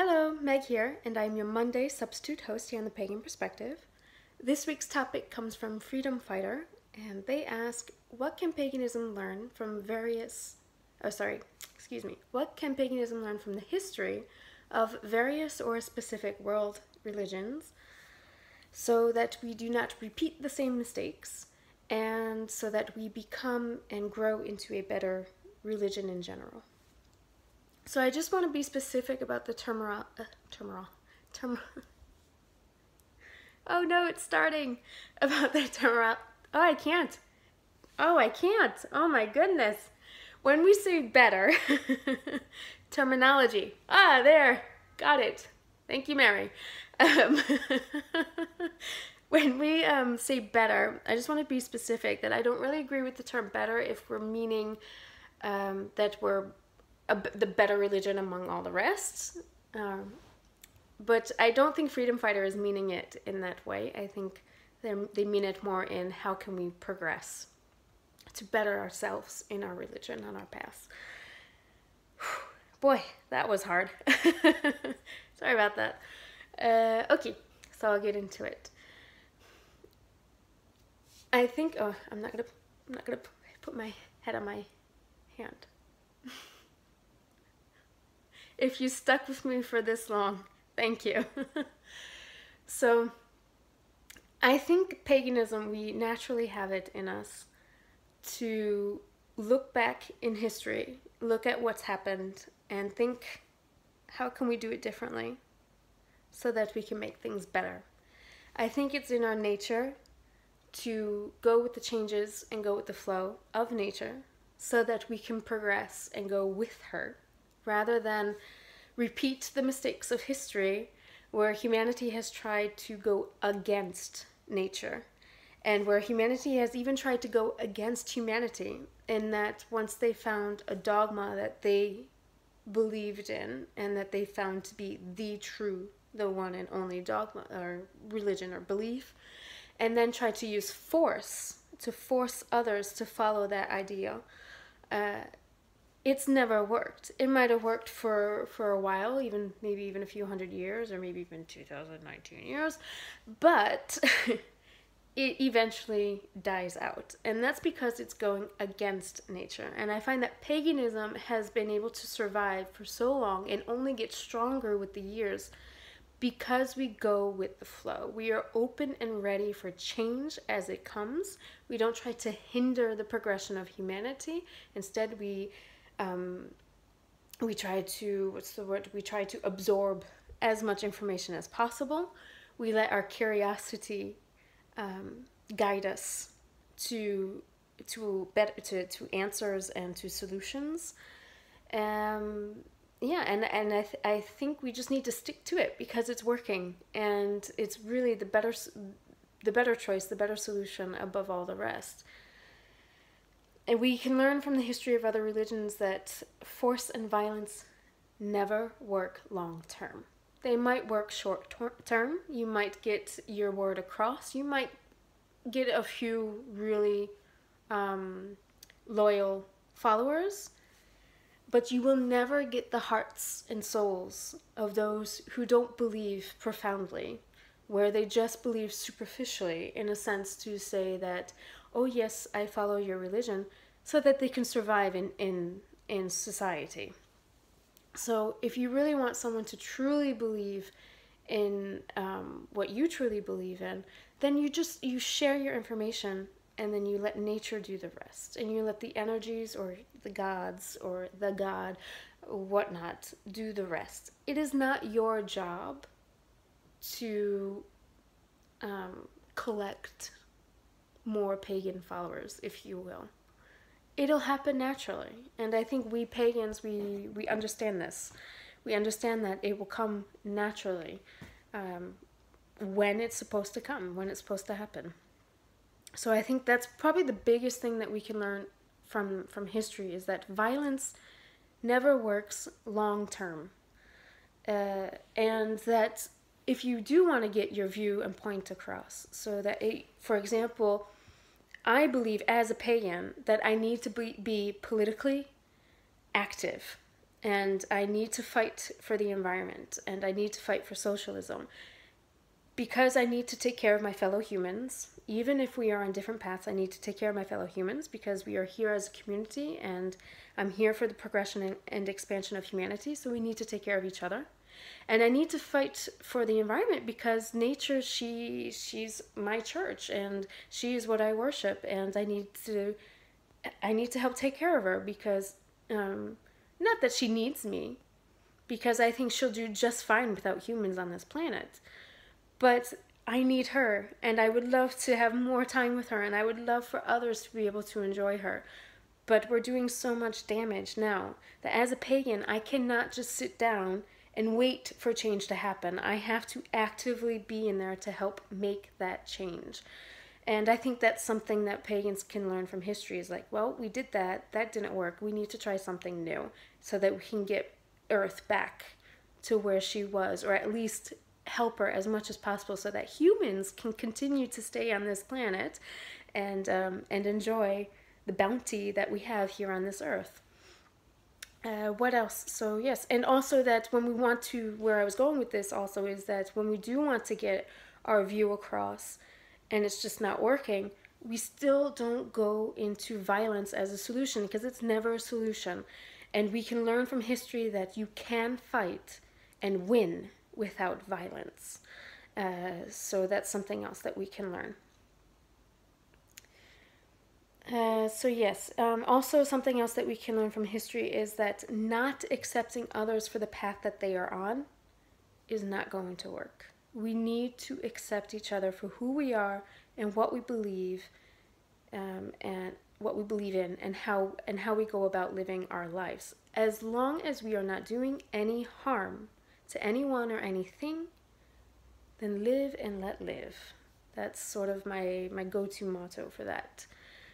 Hello, Meg here, and I'm your Monday substitute host here on The Pagan Perspective. This week's topic comes from Freedom Fighter, and they ask, what can paganism learn from the history of various or specific world religions so that we do not repeat the same mistakes and so that we become and grow into a better religion in general? So I just want to be specific about the terminology. Ah, there, got it. Thank you, Mary. When we say better, I just want to be specific that I don't really agree with the term better if we're meaning that we're the better religion among all the rest, but I don't think Freedom Fighter is meaning it in that way. I think they mean it more in how can we progress to better ourselves in our religion and our paths. Boy, that was hard. Sorry about that. Okay, so I'll get into it. I think. Oh, I'm not gonna put my head on my hand. If you stuck with me for this long, thank you. So, I think paganism, we naturally have it in us to look back in history, look at what's happened, and think, how can we do it differently so that we can make things better? I think it's in our nature to go with the changes and go with the flow of nature so that we can progress and go with her, rather than repeat the mistakes of history where humanity has tried to go against nature and where humanity has even tried to go against humanity, in that once they found a dogma that they believed in and that they found to be the true, the one and only dogma or religion or belief, and then tried to use force to force others to follow that ideal. It's never worked. It might have worked for a while, even maybe even a few hundred years, or maybe even 2019 years, but it eventually dies out. And that's because it's going against nature. And I find that paganism has been able to survive for so long and only get stronger with the years because we go with the flow. We are open and ready for change as it comes. We don't try to hinder the progression of humanity. Instead, we try to, we try to absorb as much information as possible. We let our curiosity guide us to answers and to solutions. Yeah, and I think we just need to stick to it because it's working, and it's really the better choice, the better solution above all the rest. And we can learn from the history of other religions that force and violence never work long term. They might work short term. You might get your word across. You might get a few really loyal followers, but you will never get the hearts and souls of those who don't believe profoundly, where they just believe superficially, in a sense to say that, oh yes, I follow your religion, so that they can survive in society. So if you really want someone to truly believe in what you truly believe in, then you share your information, and then you let nature do the rest, and you let the energies or the gods or the god, whatnot, do the rest. It is not your job to collect more pagan followers, if you will. It'll happen naturally, and I think we pagans, we understand this. We understand that it will come naturally when it's supposed to come, when it's supposed to happen. So I think that's probably the biggest thing that we can learn from history, is that violence never works long term, and that if you do want to get your view and point across, so that, for example, I believe as a pagan that I need to be politically active. and I need to fight for the environment, and I need to fight for socialism, because I need to take care of my fellow humans. Even if we are on different paths, I need to take care of my fellow humans, because we are here as a community, and I'm here for the progression and expansion of humanity, so we need to take care of each other. And I need to fight for the environment, because nature, she's my church, and she is what I worship, and I need to help take care of her, because not that she needs me, because I think she'll do just fine without humans on this planet. But I need her, and I would love to have more time with her, and I would love for others to be able to enjoy her. But we're doing so much damage now that as a pagan, I cannot just sit down and wait for change to happen. I have to actively be in there to help make that change. And I think that's something that pagans can learn from history, is like, well, we did that, that didn't work. We need to try something new so that we can get Earth back to where she was, or at least help her as much as possible, so that humans can continue to stay on this planet and enjoy the bounty that we have here on this earth. What else? So yes, and also that when we want to, where I was going with this also is that when we do want to get our view across and it's just not working, we still don't go into violence as a solution, because it's never a solution. And we can learn from history that you can fight and win without violence. So that's something else that we can learn. So yes, also something else that we can learn from history is that not accepting others for the path that they are on is not going to work. We need to accept each other for who we are and what we believe, and what we believe in, and how we go about living our lives. As long as we are not doing any harm to anyone or anything, then live and let live. That's sort of my go-to motto for that.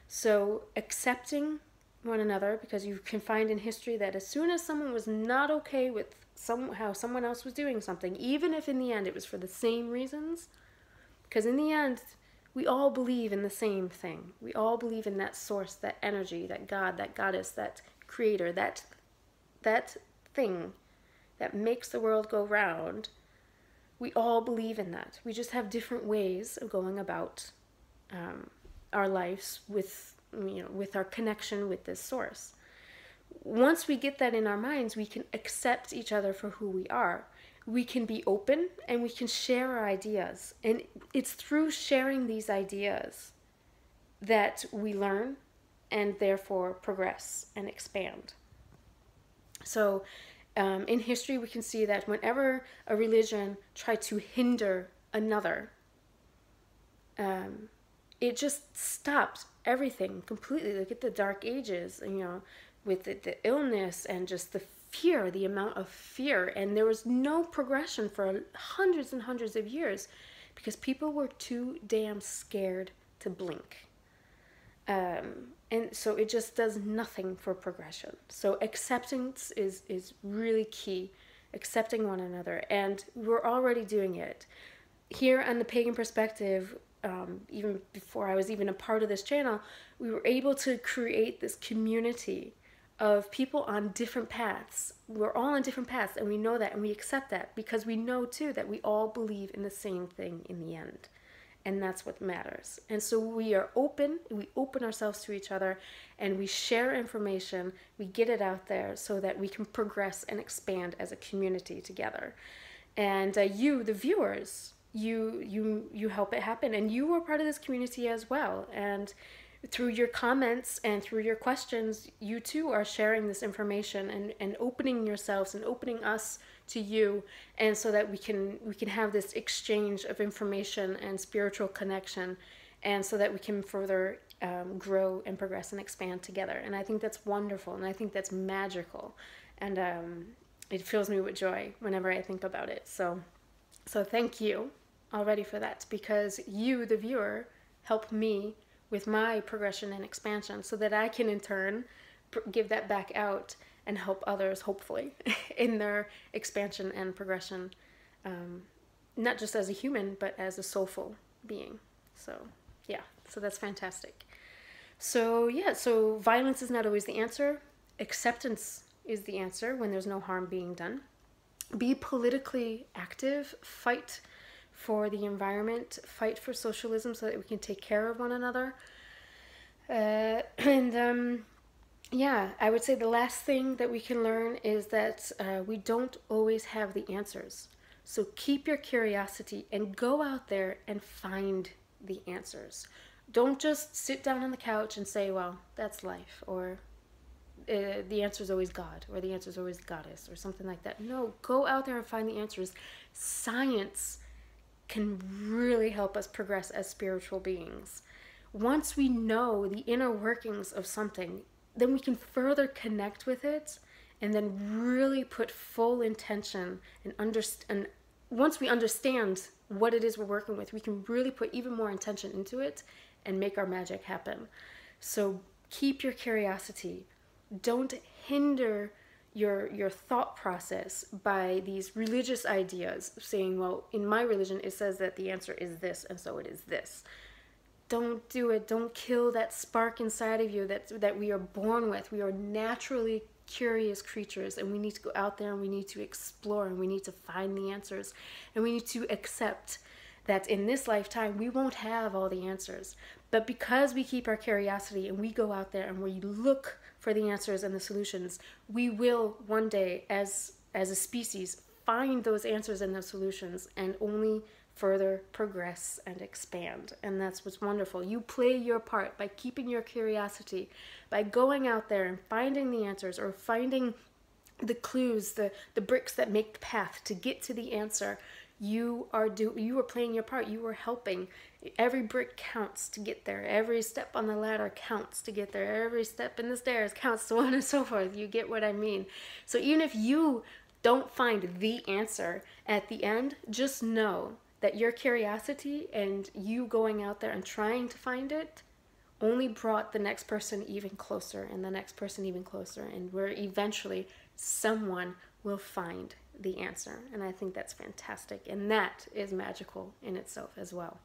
So accepting one another, because you can find in history that as soon as someone was not okay with how someone else was doing something, even if in the end it was for the same reasons, because in the end we all believe in the same thing. We all believe in that source, that energy, that God, that goddess, that creator, that thing that makes the world go round. We all believe in that. We just have different ways of going about our lives with our connection with this source. Once we get that in our minds, we can accept each other for who we are. We can be open, and we can share our ideas. And it's through sharing these ideas that we learn and therefore progress and expand. So in history, we can see that whenever a religion tried to hinder another, it just stopped everything completely. Look at the Dark Ages, with the illness and just the fear, the amount of fear. And there was no progression for hundreds and hundreds of years because people were too damn scared to blink. And so it just does nothing for progression. So acceptance is really key, accepting one another. And we're already doing it. Here on The Pagan Perspective, even before I was even a part of this channel, we were able to create this community of people on different paths. We're all on different paths, and we know that, and we accept that, because we know too that we all believe in the same thing in the end. And that's what matters. And so we are open, we open ourselves to each other, and we share information, we get it out there so that we can progress and expand as a community together. And you, the viewers, you help it happen, and you are part of this community as well. And through your comments and through your questions, you too are sharing this information and opening yourselves and opening us to you, and so that we can have this exchange of information and spiritual connection, and so that we can further grow and progress and expand together. And I think that's wonderful, and I think that's magical, and it fills me with joy whenever I think about it. So thank you already for that, because you, the viewer, help me with my progression and expansion, so that I can in turn give that back out and help others, hopefully, in their expansion and progression, not just as a human, but as a soulful being. So yeah, so that's fantastic. So yeah, so violence is not always the answer. Acceptance is the answer when there's no harm being done. Be politically active, fight for the environment, fight for socialism so that we can take care of one another. Yeah, I would say the last thing that we can learn is that we don't always have the answers. So keep your curiosity and go out there and find the answers. Don't just sit down on the couch and say, well, that's life, or the answer is always God, or the answer is always goddess, or something like that. No, go out there and find the answers. Science can really help us progress as spiritual beings. Once we know the inner workings of something, then we can further connect with it, and then really put full intention and understand. Once we understand what it is we're working with, we can really put even more intention into it and make our magic happen. So keep your curiosity. Don't hinder your thought process by these religious ideas, saying, well, in my religion it says that the answer is this, and so it is this. Don't do it. Don't kill that spark inside of you that we are born with. We are naturally curious creatures, and we need to go out there and we need to explore and we need to find the answers, and we need to accept that in this lifetime we won't have all the answers. But because we keep our curiosity and we go out there and we look for the answers and the solutions, we will one day as a species find those answers and those solutions, and only further progress and expand. And that's what's wonderful. You play your part by keeping your curiosity, by going out there and finding the answers, or finding the clues, the bricks that make the path to get to the answer. You are playing your part. You are helping. Every brick counts to get there. Every step on the ladder counts to get there. Every step in the stairs counts, so on and so forth. You get what I mean. So even if you don't find the answer at the end, just know that your curiosity and you going out there and trying to find it only brought the next person even closer, and the next person even closer, and where eventually someone will find the answer. And I think that's fantastic, and that is magical in itself as well.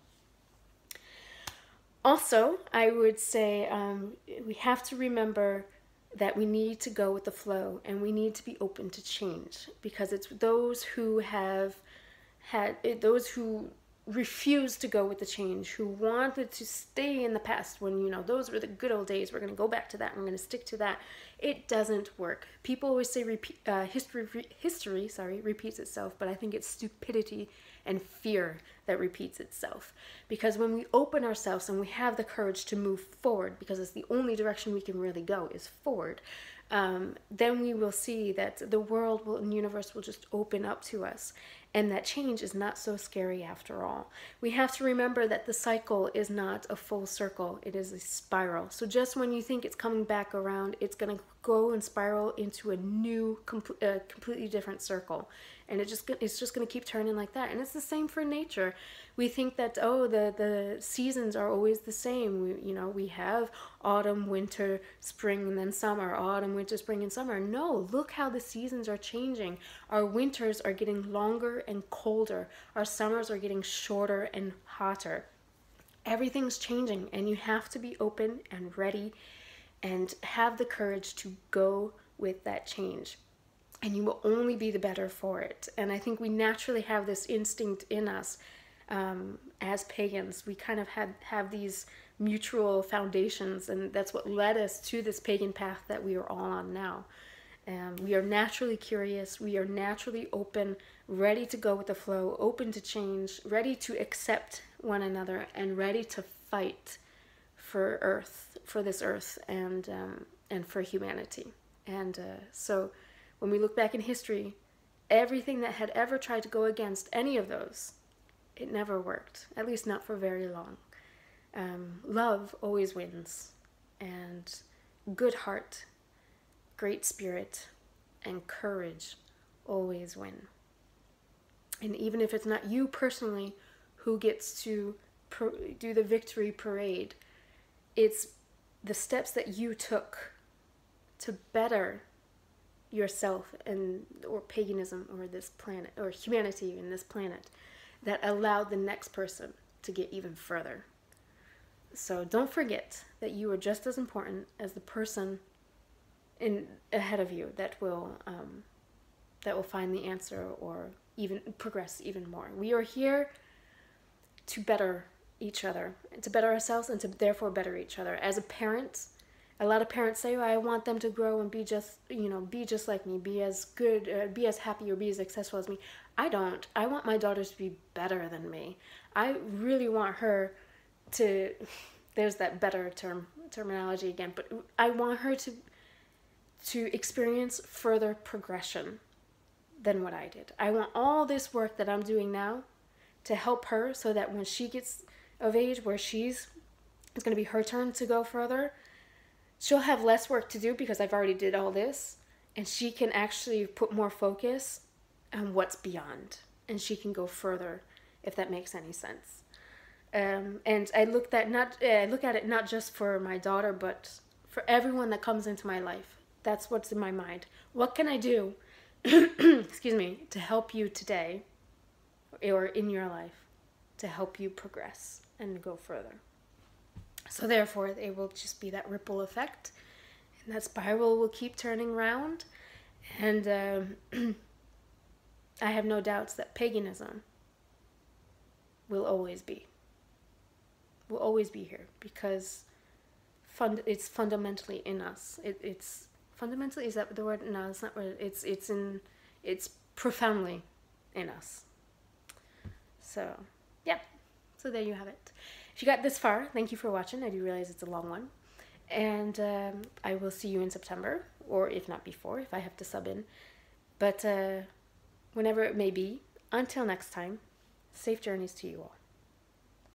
Also, I would say we have to remember that we need to go with the flow, and we need to be open to change, because it's those who have those who refused to go with the change, who wanted to stay in the past, when, you know, those were the good old days, we're going to go back to that, we're going to stick to that. It doesn't work. People always say history repeats itself, but I think it's stupidity and fear that repeats itself. Because when we open ourselves and we have the courage to move forward, because it's the only direction we can really go is forward, then we will see that the world and universe will just open up to us, and that change is not so scary after all. We have to remember that the cycle is not a full circle, it is a spiral. So just when you think it's coming back around, it's going to go and spiral into a new, completely different circle. And it's just going to keep turning like that. And it's the same for nature. We think that, oh, the seasons are always the same. We have autumn, winter, spring, and then summer. Autumn, winter, spring, and summer. No, look how the seasons are changing. Our winters are getting longer and colder. Our summers are getting shorter and hotter. Everything's changing, and you have to be open and ready and have the courage to go with that change. And you will only be the better for it. And I think we naturally have this instinct in us as pagans. We kind of have these mutual foundations, and that's what led us to this pagan path that we are all on now. We are naturally curious, we are naturally open, ready to go with the flow, open to change, ready to accept one another, and ready to fight for Earth, for this Earth, and for humanity. And so when we look back in history, everything that had ever tried to go against any of those, it never worked, at least not for very long. Love always wins, and good heart, great spirit, and courage always win. And even if it's not you personally who gets to do the victory parade, it's the steps that you took to better yourself and or paganism or this planet or humanity in this planet that allowed the next person to get even further. So don't forget that you are just as important as the person in ahead of you that will find the answer or even progress even more. We are here to better each other, to better ourselves, and to therefore better each other. As a parent, a lot of parents say, well, I want them to grow and be just, you know, be just like me, be as good, be as happy, or be as successful as me. I don't. I want my daughters to be better than me. I really want her to, there's that better terminology again, but I want her to experience further progression than what I did. I want all this work that I'm doing now to help her so that when she gets of age where it's going to be her turn to go further, she'll have less work to do because I've already did all this, and she can actually put more focus on what's beyond, and she can go further, if that makes any sense. And I look at it not just for my daughter, but for everyone that comes into my life. That's what's in my mind. What can I do, excuse me, to help you today or in your life to help you progress and go further? So therefore, it will just be that ripple effect, and that spiral will keep turning round. And I have no doubts that paganism will always be here, because it's fundamentally in us. It's fundamentally, is that the word? No, it's not. It's profoundly in us. So yeah, so there you have it. If you got this far, thank you for watching. I do realize it's a long one. And I will see you in September, or if not before, if I have to sub in. But whenever it may be, until next time, safe journeys to you all.